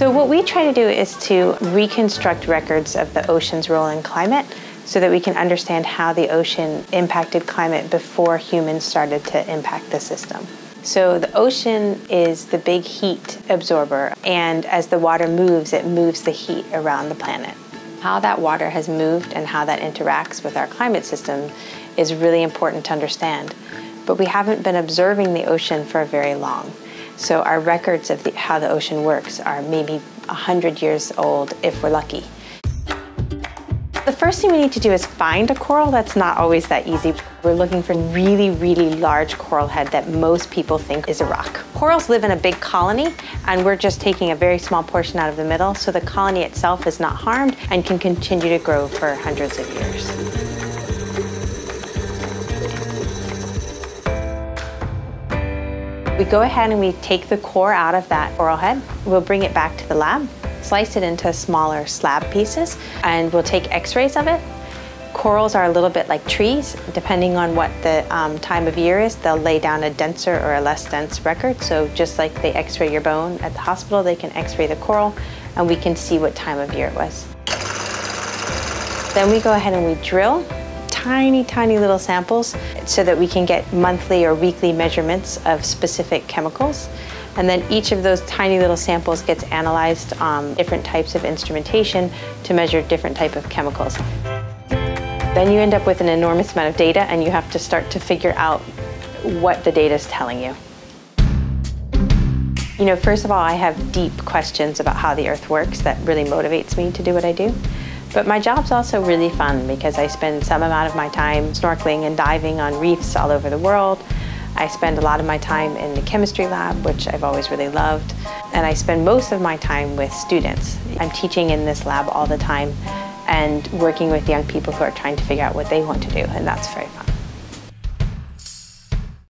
So what we try to do is to reconstruct records of the ocean's role in climate so that we can understand how the ocean impacted climate before humans started to impact the system. So the ocean is the big heat absorber, and as the water moves, it moves the heat around the planet. How that water has moved and how that interacts with our climate system is really important to understand. But we haven't been observing the ocean for very long. So our records of how the ocean works are maybe 100 years old if we're lucky. The first thing we need to do is find a coral. That's not always that easy. We're looking for really, really large coral head that most people think is a rock. Corals live in a big colony, and we're just taking a very small portion out of the middle, so the colony itself is not harmed and can continue to grow for hundreds of years. We go ahead and we take the core out of that coral head. We'll bring it back to the lab. Slice it into smaller slab pieces, and we'll take x-rays of it. Corals are a little bit like trees. Depending on what the time of year is, they'll lay down a denser or a less dense record. So just like they x-ray your bone at the hospital, they can x-ray the coral, and we can see what time of year it was. Then we go ahead and we drill tiny, tiny little samples so that we can get monthly or weekly measurements of specific chemicals. And then each of those tiny little samples gets analyzed on different types of instrumentation to measure different type of chemicals. Then you end up with an enormous amount of data, and you have to start to figure out what the data is telling you. You know, first of all, I have deep questions about how the Earth works that really motivates me to do what I do. But my job's also really fun because I spend some amount of my time snorkeling and diving on reefs all over the world. I spend a lot of my time in the chemistry lab, which I've always really loved, and I spend most of my time with students. I'm teaching in this lab all the time and working with young people who are trying to figure out what they want to do, and that's very fun.